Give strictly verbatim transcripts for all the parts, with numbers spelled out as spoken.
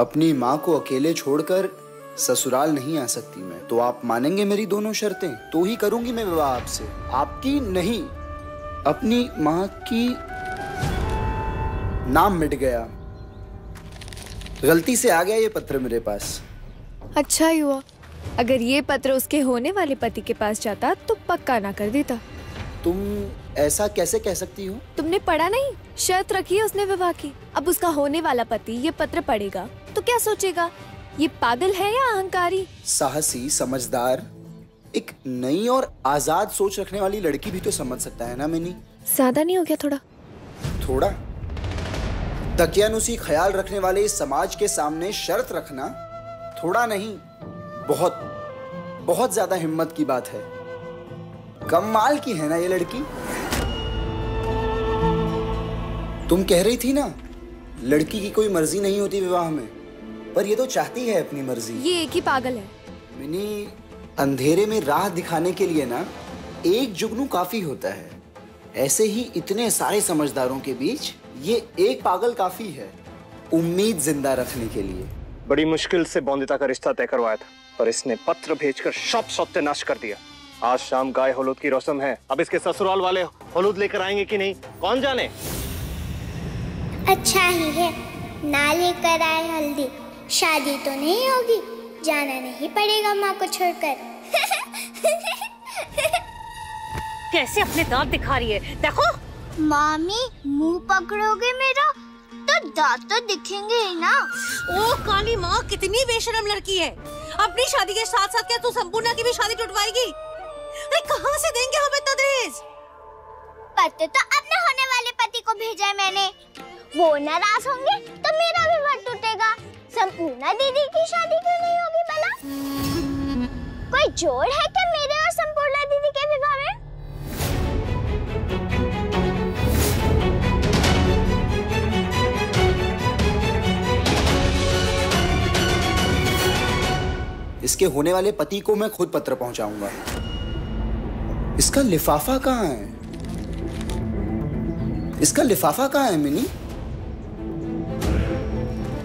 अपनी माँ को अकेले छोड़कर ससुराल नहीं आ सकती मैं, तो आप मानेंगे मेरी दोनों शर्तें? तो ही करूंगी मैं विवाह आपसे, आपकी नहीं, अपनी माँ की। नाम मिट गया, गलती से आ गया ये पत्र मेरे पास। अच्छा ही हुआ, अगर ये पत्र उसके होने वाले पति के पास जाता तो पक्का ना कर देता। तुम ऐसा कैसे कह सकती हो? तुमने पढ़ा नहीं? शर्त रखी है उसने विवाह की। अब उसका होने वाला पति ये पत्र पढ़ेगा तो क्या सोचेगा, ये पागल है या अहंकारी? साहसी, समझदार, एक नई और आजाद सोच रखने वाली लड़की भी तो समझ सकता है ना मिनी? ज्यादा नहीं हो गया? थोड़ा थोड़ा तकियानुसी ख्याल रखने वाले इस समाज के सामने शर्त रखना थोड़ा नहीं, बहुत बहुत ज्यादा हिम्मत की बात है। कमाल की है ना ये लड़की। तुम कह रही थी ना लड़की की कोई मर्जी नहीं होती विवाह में, पर ये तो चाहती है अपनी मर्जी। ये एक ही पागल है मिनी। अंधेरे में राह दिखाने के लिए ना एक जुगनू काफी होता है, ऐसे ही इतने सारे समझदारों के बीच ये एक पागल काफी है उम्मीद जिंदा रखने के लिए। बड़ी मुश्किल से बोंदिता का रिश्ता तय करवाया था, पर इसने पत्र भेजकर सब सत्यानाश कर दिया। आज शाम गाय हलूद की रस्म है, अब इसके ससुराल वाले हलूद लेकर आएंगे कि नहीं कौन जाने। अच्छा ही है ना लेकर आए हल्दी, शादी तो नहीं होगी, जाना नहीं पड़ेगा माँ को छोड़कर। कैसे अपने दांत दिखा रही है, देखो। मामी मुंह पकड़ोगे मेरा तो दांत तो दिखेंगे ही ना। ओ काली माँ, कितनी बेशरम लड़की है। अपनी शादी के साथ साथ क्या तू संपूर्णा की भी शादी टूटवाएगी? अरे कहाँ से देंगे हम इतना दहेज? पत्र तो अपने होने वाले पति को भेजा है मैंने, वो नाराज होंगे तो मेरा भी मन टूटेगा। संपूर्णा दीदी की शादी क्यों नहीं होगी भला? कोई जोड़ है क्या मेरे और संपूर्णा दीदी के विवाह में? इसके होने वाले पति को मैं खुद पत्र पहुंचाऊंगा। इसका लिफाफा कहाँ है? इसका लिफाफा कहाँ है मिनी?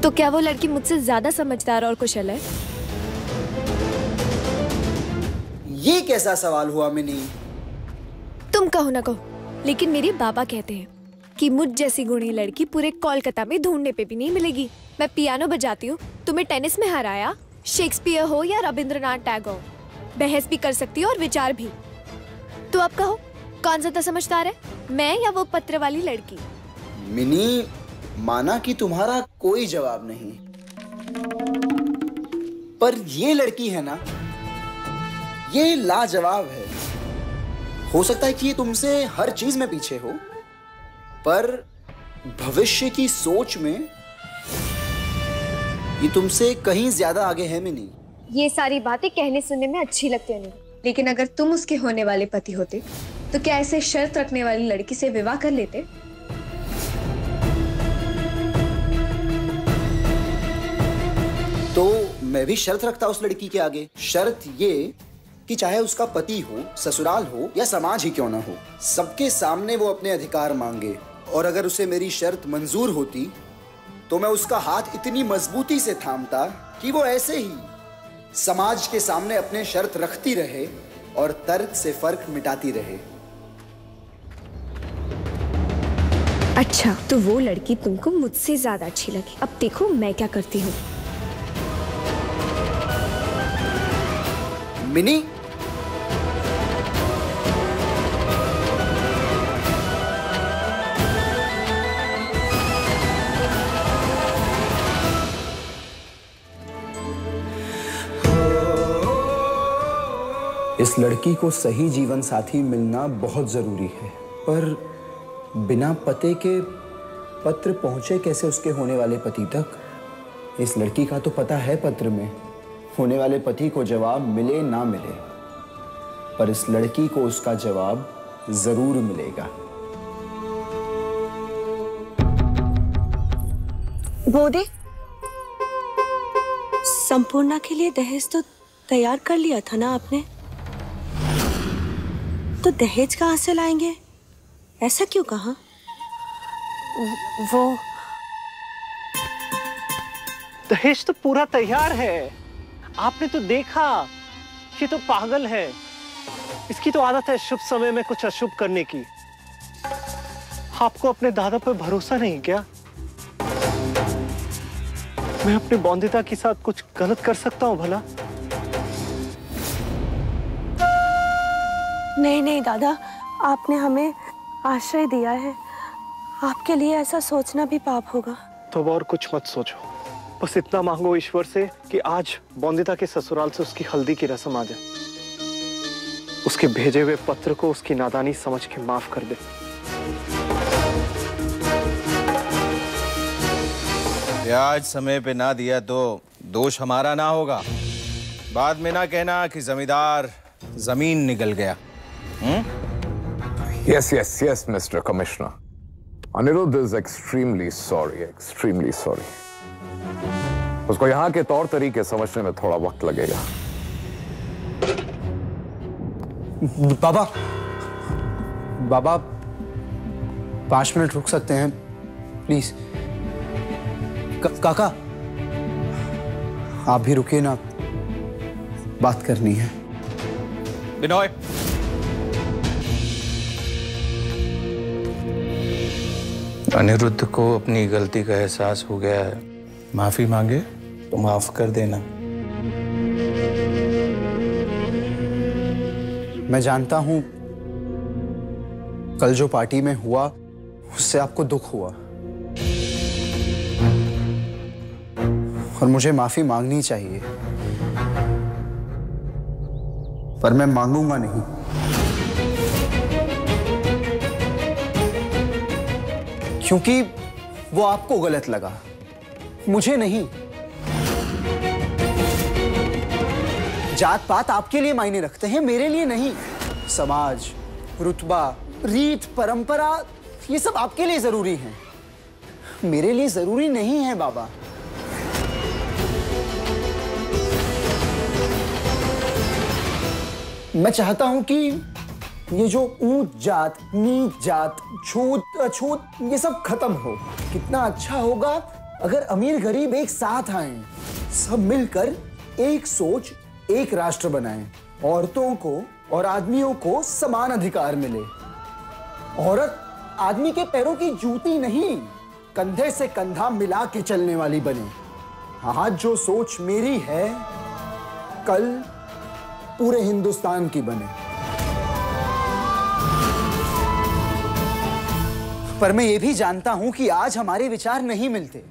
तो क्या वो लड़की मुझसे ज्यादा समझदार और कुशल है? ये कैसा सवाल हुआ मिनी? तुम कहो ना कहो, लेकिन मेरे बाबा कहते हैं कि मुझ जैसी गुणी लड़की पूरे कोलकाता में ढूंढने पे भी नहीं मिलेगी। मैं पियानो बजाती हूँ, तुम्हें टेनिस में हराया। शेक्सपियर हो या रविंद्रनाथ टैगोर, बहस भी कर सकती हो और विचार भी। तो अब कहो कौन ज्यादा समझदार है, मैं या वो पत्र वाली लड़की? मिनी, माना कि तुम्हारा कोई जवाब नहीं, पर ये लड़की है ना, ये लाजवाब है। हो सकता है कि ये तुमसे हर चीज में पीछे हो, पर भविष्य की सोच में ये तुमसे कहीं ज्यादा आगे है मिनी। ये सारी बातें कहने सुनने में अच्छी लगती है, लेकिन अगर तुम उसके होने वाले पति होते तो क्या ऐसे शर्त रखने वाली लड़की से विवाह कर लेते? तो मैं भी शर्त रखता उस लड़की के आगे। शर्त ये कि चाहे उसका पति हो, ससुराल हो या समाज ही क्यों ना हो, सबके सामने वो अपने अधिकार मांगे। और अगर उसे मेरी शर्त मंजूर होती तो मैं उसका हाथ इतनी मजबूती से थामता कि वो ऐसे ही समाज के सामने अपने शर्त रखती रहे और तर्क से फर्क मिटाती रहे। अच्छा, तो वो लड़की तुमको मुझसे ज्यादा अच्छी लगी। अब देखो मैं क्या करती हूँ। मिनी, इस लड़की को सही जीवन साथी मिलना बहुत जरूरी है, पर बिना पते के पत्र पहुंचे कैसे उसके होने वाले पति तक? इस लड़की का तो पता है पत्र में होने वाले पति को जवाब मिले ना मिले, पर इस लड़की को उसका जवाब जरूर मिलेगा। बोदी, संपूर्णा के लिए दहेज तो तैयार कर लिया था ना आपने, तो दहेज कहाँ से लाएंगे, ऐसा क्यों कहा? वो दहेज तो पूरा तैयार है। आपने तो देखा, ये तो पागल है। इसकी तो आदत है शुभ समय में कुछ अशुभ करने की। आपको अपने दादा पर भरोसा नहीं क्या? मैं अपने बॉन्दिता के साथ कुछ गलत कर सकता हूँ भला? नहीं नहीं दादा, आपने हमें आश्रय दिया है, आपके लिए ऐसा सोचना भी पाप होगा। तो और कुछ मत सोचो, बस इतना मांगो ईश्वर से कि आज बॉन्दिता के ससुराल से उसकी हल्दी की रस्म आ जाए, उसके भेजे हुए पत्र को उसकी नादानी समझ के माफ कर दे। ब्याज समय पे ना दिया तो दोष हमारा ना होगा, बाद में ना कहना कि जमींदार जमीन निकल गया। Yes yes yes mister commissioner, Aniruddh is extremely sorry, extremely sorry. उसको यहां के तौर तरीके समझने में थोड़ा वक्त लगेगा। बाबा, बाबा पांच मिनट रुक सकते हैं प्लीज? काका आप भी रुकिए ना, बात करनी है। बिनोय, अनिरुद्ध को अपनी गलती का एहसास हो गया है, माफी मांगे तो माफ कर देना। मैं जानता हूं कल जो पार्टी में हुआ उससे आपको दुख हुआ, और मुझे माफी मांगनी चाहिए, पर मैं मांगूंगा नहीं। क्योंकि वो आपको गलत लगा, मुझे नहीं। जात पात आपके लिए मायने रखते हैं, मेरे लिए नहीं। समाज, रुतबा, रीत, परंपरा, ये सब आपके लिए जरूरी हैं, मेरे लिए जरूरी नहीं है बाबा। मैं चाहता हूं कि ये जो ऊंच जात, नीच जात, छूत अछूत, ये सब खत्म हो। कितना अच्छा होगा अगर अमीर गरीब एक साथ आएं, सब मिलकर एक सोच, एक राष्ट्र बनाएं, औरतों को और आदमियों को समान अधिकार मिले। औरत आदमी के पैरों की जूती नहीं, कंधे से कंधा मिला के चलने वाली बने। हाँ, जो सोच मेरी है कल पूरे हिंदुस्तान की बने। पर मैं ये भी जानता हूं कि आज हमारे विचार नहीं मिलते,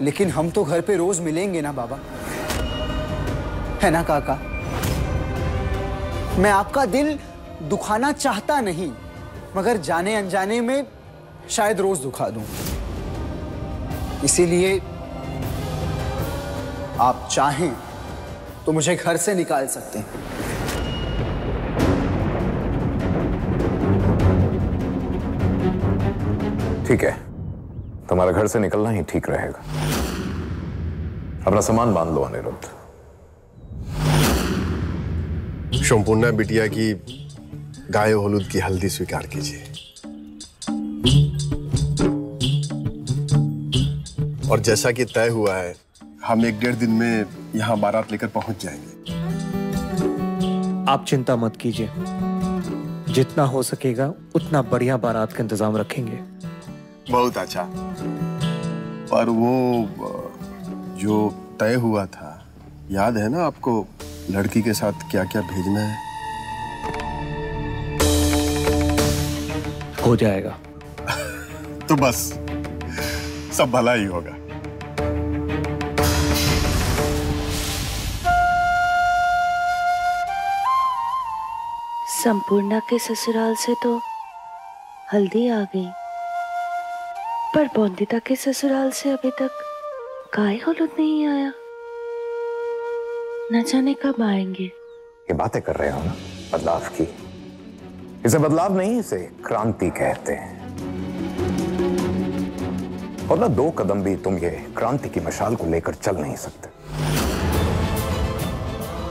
लेकिन हम तो घर पे रोज मिलेंगे ना बाबा, है ना काका? मैं आपका दिल दुखाना चाहता नहीं, मगर जाने अनजाने में शायद रोज दुखा दूं। इसीलिए आप चाहें तो मुझे घर से निकाल सकते हैं। ठीक है, तुम्हारा घर से निकलना ही ठीक रहेगा। अपना सामान बांध लो अनिरुद्ध। सम्पूर्ण बिटिया की गाय हलूद की हल्दी स्वीकार कीजिए, और जैसा कि तय हुआ है हम एक डेढ़ दिन में यहाँ बारात लेकर पहुंच जाएंगे। आप चिंता मत कीजिए, जितना हो सकेगा उतना बढ़िया बारात का इंतजाम रखेंगे। बहुत अच्छा, पर वो जो तय हुआ था याद है ना आपको, लड़की के साथ क्या क्या भेजना है? हो जाएगा। तो बस, सब भला ही होगा। संपूर्णा के ससुराल से तो हल्दी आ गई, पर बॉन्दिता के ससुराल से अभी तक गाय हलूद नहीं आया। न जाने कब आएंगे। ये बातें कर रहे हो ना बदलाव की, इसे बदलाव नहीं, इसे क्रांति कहते हैं। और ना दो कदम भी तुम ये क्रांति की मशाल को लेकर चल नहीं सकते।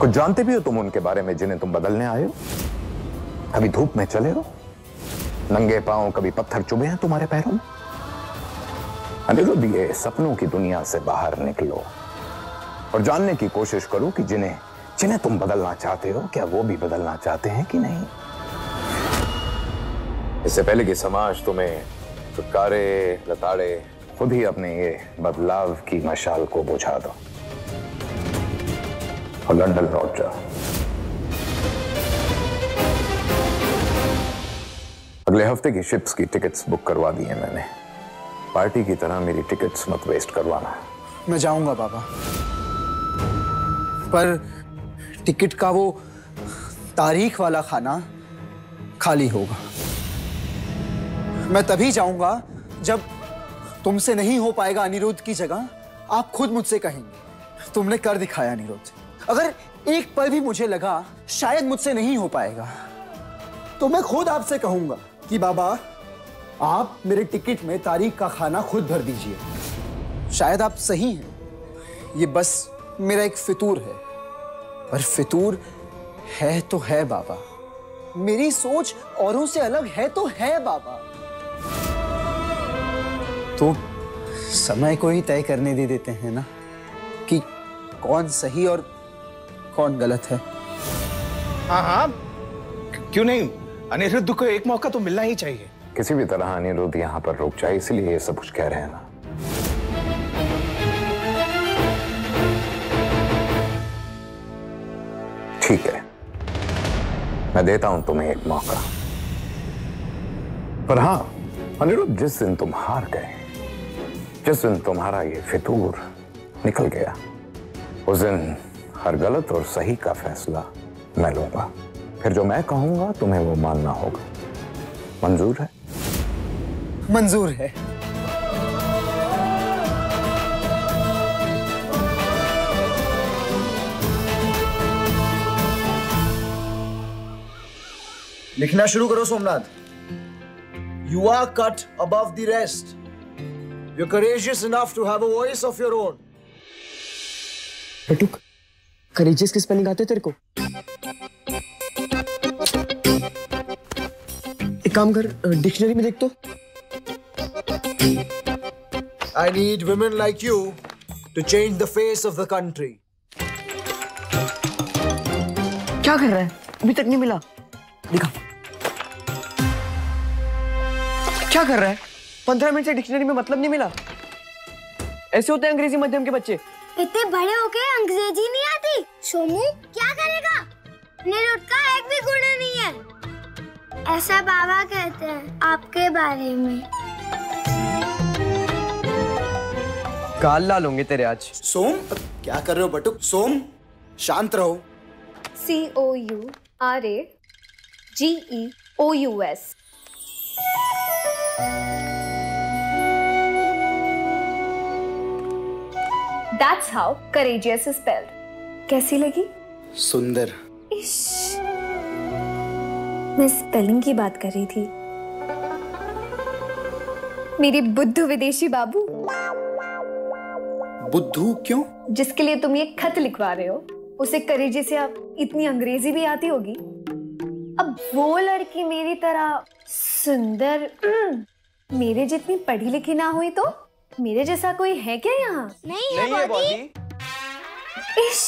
कुछ जानते भी हो तुम उनके बारे में जिन्हें तुम बदलने आए हो? कभी धूप में चले हो, नंगे पांव, कभी पत्थर चुभे हैं तुम्हारे पैरों में। अनिरुद्ध, ये सपनों की दुनिया से बाहर निकलो और जानने की कोशिश करो कि जिन्हें जिन्हें तुम बदलना चाहते हो, क्या वो भी बदलना चाहते हैं कि नहीं। इससे पहले कि समाज तुम्हें चुटकारे लताड़े, खुद ही अपने ये बदलाव की मशाल को बुझा दो और लंदन लौट जाओ। अगले हफ्ते की शिप्स की टिकट्स बुक करवा दी है मैंने। पार्टी की तरह मेरी टिकट्स मत वेस्ट करवाना। मैं जाऊंगा बाबा, पर टिकट का वो तारीख वाला खाना खाली होगा। मैं तभी जाऊंगा जब तुमसे नहीं हो पाएगा अनिरुद्ध की जगह आप खुद मुझसे कहेंगे, तुमने कर दिखाया अनिरुद्ध। अगर एक पल भी मुझे लगा शायद मुझसे नहीं हो पाएगा तो मैं खुद आपसे कहूंगा कि बाबा आप मेरे टिकट में तारीख का खाना खुद भर दीजिए। शायद आप सही हैं, ये बस मेरा एक फितूर है, पर फितूर है तो है बाबा, मेरी सोच औरों से अलग है तो है बाबा। तो समय को ही तय करने दे देते हैं ना कि कौन सही और कौन गलत है। हाँ हाँ, क्यों नहीं, अनिरुद्ध को एक मौका तो मिलना ही चाहिए। किसी भी तरह अनिरुद्ध यहाँ पर रुक जाए, इसलिए ये सब कुछ कह रहे हैं ना। ठीक है, मैं देता हूं तुम्हें एक मौका, पर हाँ अनिरुद्ध, जिस दिन तुम हार गए, जिस दिन तुम्हारा ये फितूर निकल गया, उस दिन हर गलत और सही का फैसला मैं लूंगा। फिर जो मैं कहूंगा तुम्हें वो मानना होगा। मंजूर है? मंजूर है। लिखना शुरू करो Somnath. You are cut above the rest. You're courageous enough to have a voice of your own. बेटुक, courageous की स्पेलिंग आते तेरे को? एक काम कर, डिक्शनरी में देख तो। I need women like you to change the face of the country. क्या कर रहा है? अभी तक नहीं मिला। दिखा। क्या कर रहा है? पंद्रह मिनट से डिक्शनरी में मतलब नहीं मिला। ऐसे होते हैं अंग्रेजी माध्यम के बच्चे। इतने बड़े होके अंग्रेजी नहीं आती। सोमू क्या करेगा? अनिरुद्ध का एक भी गुण नहीं है। ऐसा बाबा कहते हैं आपके बारे में। गाल लाल होंगे तेरे आज। सोम क्या कर रहे हो बटुक? सोम शांत रहो। C O U R A G E O U S। That's how courageous is spelled. कैसी लगी? सुंदर। इश, मैं स्पेलिंग की बात कर रही थी मेरे बुद्धू विदेशी बाबू। बुद्धू क्यों? जिसके लिए तुम ये खत लिखवा रहे हो उसे courageous से आप इतनी अंग्रेजी भी आती होगी। अब वो लड़की मेरी तरह सुंदर मेरे जितनी पढ़ी लिखी ना हुई तो मेरे जैसा कोई है क्या यहाँ? नहीं है, है बॉडी। इश।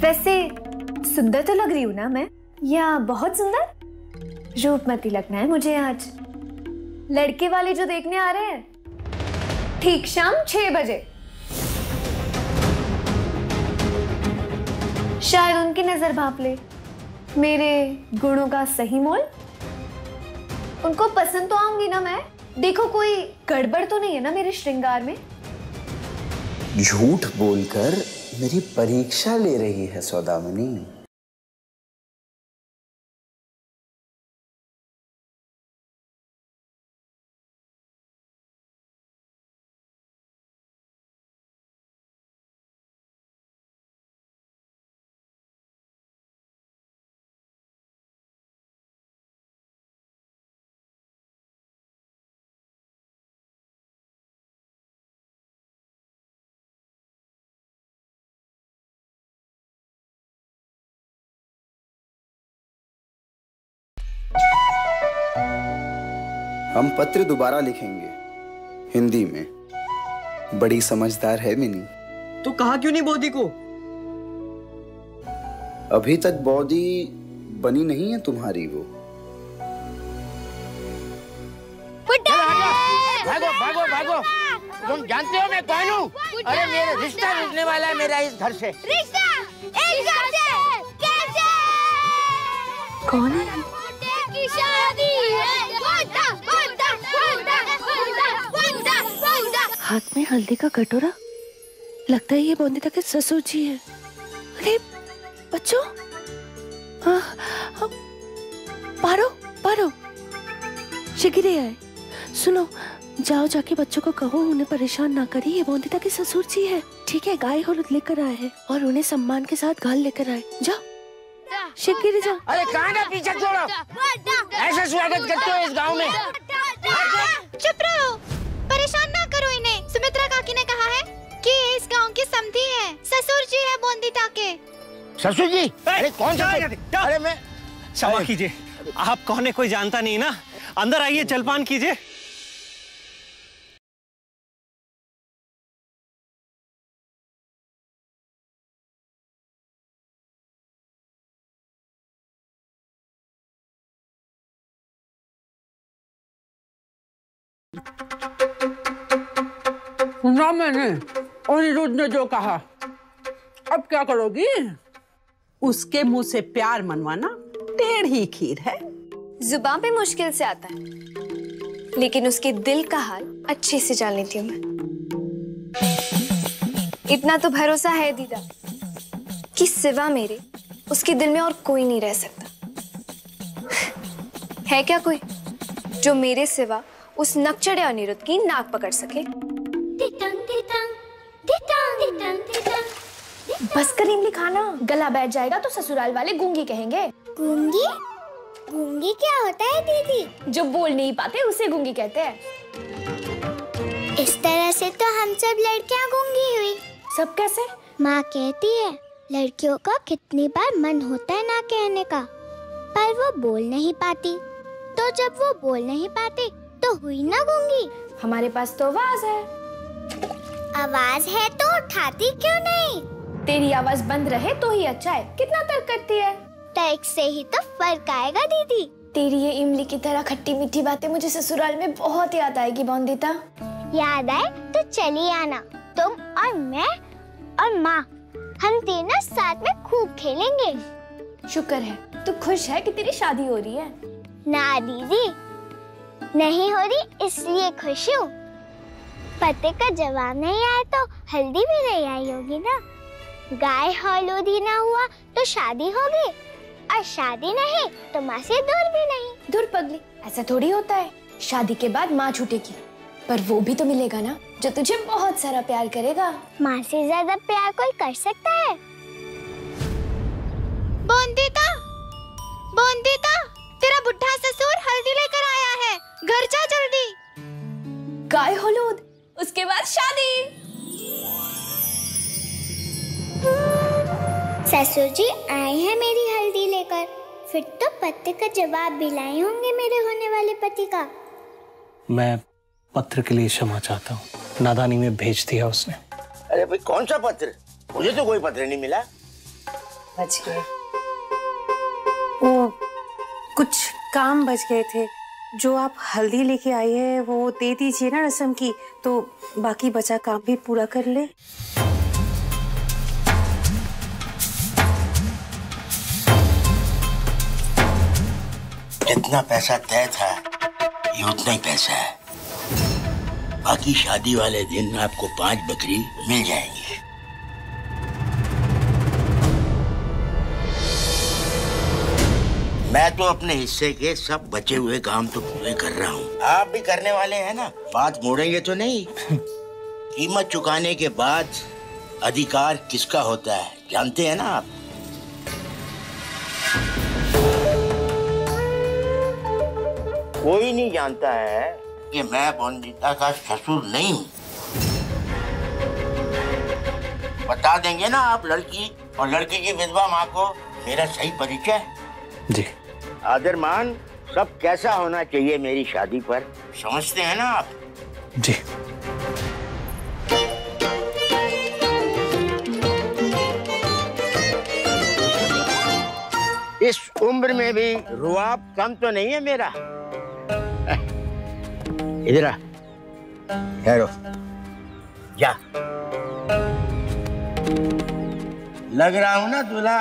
वैसे सुंदर तो लग रही हूँ ना मैं, या बहुत सुंदर? रूपमती लगना है मुझे आज। लड़के वाले जो देखने आ रहे हैं ठीक शाम छह बजे, शायद उनकी नजर भांप ले मेरे गुणों का सही मोल। उनको पसंद तो आऊंगी ना मैं, देखो कोई गड़बड़ तो नहीं है ना मेरे श्रृंगार में। झूठ बोलकर मेरी परीक्षा ले रही है सौदामिनी। हम पत्र दोबारा लिखेंगे हिंदी में। बड़ी समझदार है मिनी। तो कहा क्यों नहीं बौदी को? अभी तक बौदी बनी नहीं है तुम्हारी वो। भागो भागो भागो, तुम जानते हो मैं कौन हूँ? अरे मेरा रिश्ता टूटने वाला है मेरा इस घर से। रिश्ता इस घर से कैसे? कौन है? बुड्ढे की शादी है। बुड्ढा बुड्ढा बुड्ढा बुड्ढा बुड्ढा बुड्ढा। हाथ में हल्दी का कटोरा, लगता है ये बोंदिता के ससुर जी है। अरे बच्चों, हाँ पारो पारो शिगिरे आए। सुनो, जाओ जाके बच्चों को कहो उन्हें परेशान ना करें। ये बोंदिता की ससुर जी है, ठीक है? गाय हलुद लेकर आए हैं और उन्हें सम्मान के साथ घाल लेकर आए। जाओ शिकिर जाओ। अरे कहाँ ना पीछे छोड़ो, ऐसा स्वागत करते हो इस गांव में? चुप रहो, परेशान ना करो इन्हें। सुमित्रा काकी ने कहा है कि ये इस गांव की समधी है, ससुर जी है बोंदिता के। ससुर जी? अरे कौन सा? अरे मैं क्षमा कीजिए, आप कौन है कोई जानता नहीं ना। अंदर आइए, जलपान कीजिए। सुना मैंने अनिरुद्ध ने जो कहा, अब क्या करोगी? उसके मुंह से प्यार मनवाना टेढ़ ही खीर है। जुबान पे मुश्किल से आता है, लेकिन उसके दिल का हाल अच्छे से जान लेती हूँ मैं। इतना तो भरोसा है दीदा कि सिवा मेरे उसके दिल में और कोई नहीं रह सकता। है क्या कोई जो मेरे सिवा उस नकचढ़े अनिरुद्ध की नाक पकड़ सके? बस कर इमली खाना, गला बैठ जाएगा तो ससुराल वाले गूंगी कहेंगे। गूंगी? गूंगी क्या होता है दीदी? जो बोल नहीं पाते उसे गूंगी कहते हैं। इस तरह से तो हम सब लड़कियां गूंगी हुई। सब कैसे? माँ कहती है लड़कियों का कितनी बार मन होता है ना कहने का, पर वो बोल नहीं पाती। तो जब वो बोल नहीं पाती तो हुई ना गूंगी। हमारे पास तो आवाज है। आवाज है तो उठाती क्यों नहीं? तेरी आवाज बंद रहे तो ही अच्छा है। कितना तर्क करती है, तर्क से ही तो फर्क आएगा दीदी। तेरी ये इमली की तरह खट्टी मीठी बातें मुझे ससुराल में बहुत याद आएगी बोंदिता। याद आए तो चली आना, तुम और मैं और माँ, हम तीनों साथ में खूब खेलेंगे। शुक्र है तू खुश है कि तेरी शादी हो रही है। ना दीदी नहीं हो रही, इसलिए खुश हूँ। पते का जवाब नहीं आया तो हल्दी भी नहीं आई होगी ना। गाय हलूद ही ना हुआ तो शादी होगी, और शादी नहीं तो माँ से दूर भी नहीं। दूर पगली, ऐसा थोड़ी होता है। शादी के बाद माँ छूटेगी, पर वो भी तो मिलेगा ना जो तुझे बहुत सारा प्यार करेगा। माँ से ज्यादा प्यार कोई कर सकता है? बोंदिता, बोंदिता, तेरा बुढ़ा ससुर हल्दी लेकर आया है, घर जा जल्दी। गाय हलूद, उसके बाद शादी। ससुर जी आए हैं मेरी हल्दी लेकर, फिर तो पत्र का जवाब भी लाए होंगे मेरे होने वाले पति का। मैं पत्र के लिए क्षमा चाहता हूँ, नादानी में भेज दिया उसने। अरे भाई कौन सा पत्र? मुझे तो कोई पत्र नहीं मिला। बच गए, वो कुछ काम बच गए थे। जो आप हल्दी लेके आई है वो दे दीजिए ना रसम की, तो बाकी बचा काम भी पूरा कर ले। जितना पैसा तय था ये उतना ही पैसा है। बाकी शादी वाले दिन आपको पांच बकरी मिल जाएंगी। मैं तो अपने हिस्से के सब बचे हुए काम तो पूरे कर रहा हूँ, आप भी करने वाले हैं ना? बात मोड़ेंगे तो नहीं? कीमत चुकाने के बाद अधिकार किसका होता है जानते हैं ना आप? कोई नहीं जानता है कि मैं बोंदिता का ससुर नहीं हूँ। बता देंगे ना आप लड़की और लड़की की विधवा माँ को मेरा सही परिचय? जी आदर मान सब कैसा होना चाहिए मेरी शादी पर, समझते हैं ना आप? जी। इस उम्र में भी रुआब कम तो नहीं है मेरा। इधर आ, ठहरो, जा। लग रहा हूं ना दूल्हा?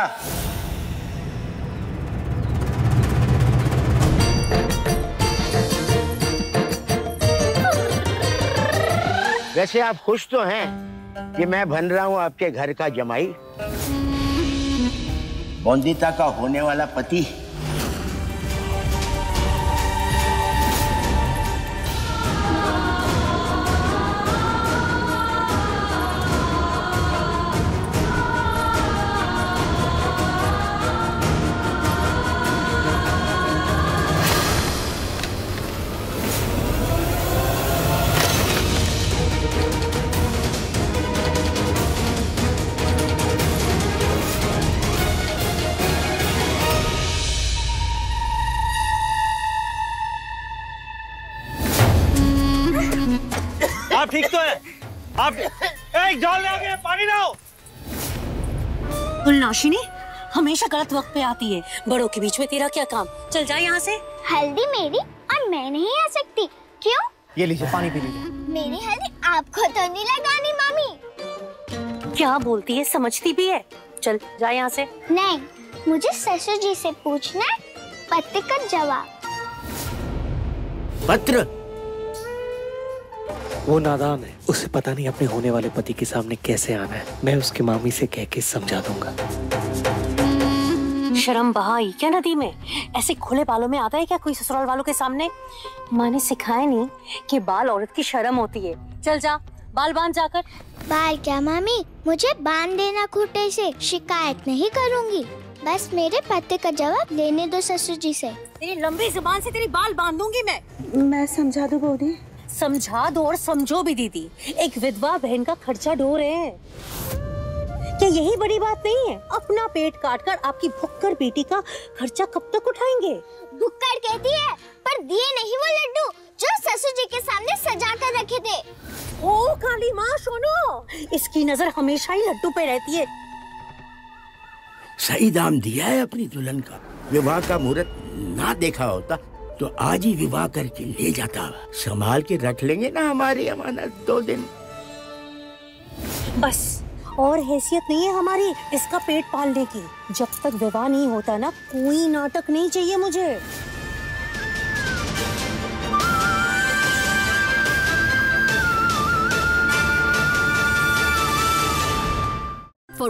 वैसे आप खुश तो हैं कि मैं बन रहा हूं आपके घर का जमाई, बोंदिता का होने वाला पति? आप ठीक तो है? आप एक जॉल ले आओगे, पानी लाओ। उल्लाशिनी हमेशा गलत वक्त पे आती है, बड़ों के बीच में तेरा क्या काम? चल जाए यहाँ से। हल्दी मेरी और मैं नहीं आ सकती, क्यों? ये लीजिए पानी पी लीजिए। मेरी हल्दी आपको तो नहीं लगानी मामी। क्या बोलती है, समझती भी है? चल जाए यहाँ से। नहीं, मुझे ससुर जी से पूछना है पत्र का जवाब। पत्र? वो नादान है, उसे पता नहीं अपने होने वाले पति के सामने कैसे आना है। मैं उसकी मामी से कह के समझा दूंगा। शर्म बहाई क्या नदी में? ऐसे खुले बालों में आता है क्या कोई ससुराल वालों के सामने? माँ ने सिखाया नहीं कि बाल औरत की शर्म होती है। चल जा, बाल बांध जाकर। बाल क्या मामी, मुझे बांध देना खूटे से, शिकायत नहीं करूँगी। बस मेरे पति का जवाब लेने दो ससुर जी से। तेरी लंबी जुबान से तेरी बाल बांधूंगी मैं। मैं समझा दूँ बोली। समझा दो और समझो भी दीदी, एक विधवा बहन का खर्चा ढो रहे हैं, क्या यही बड़ी बात नहीं है? अपना पेट काटकर आपकी भुक्कड़ बेटी का खर्चा कब तक उठाएंगे? भुक्कड़ कहती है, पर दिए नहीं वो लड्डू जो ससुर जी के सामने सजा कर रखे थे। ओ काली माँ सुनो, इसकी नजर हमेशा ही लड्डू पे रहती है। सही दाम दिया है अपनी दुल्हन का। विवाह का मुहूर्त ना देखा होता तो आज ही विवाह करके ले जाता। संभाल के रख लेंगे ना हमारी अमानत दो दिन। बस और हैसियत नहीं है हमारी इसका पेट पालने की। जब तक विवाह नहीं होता ना, कोई नाटक नहीं चाहिए मुझे। For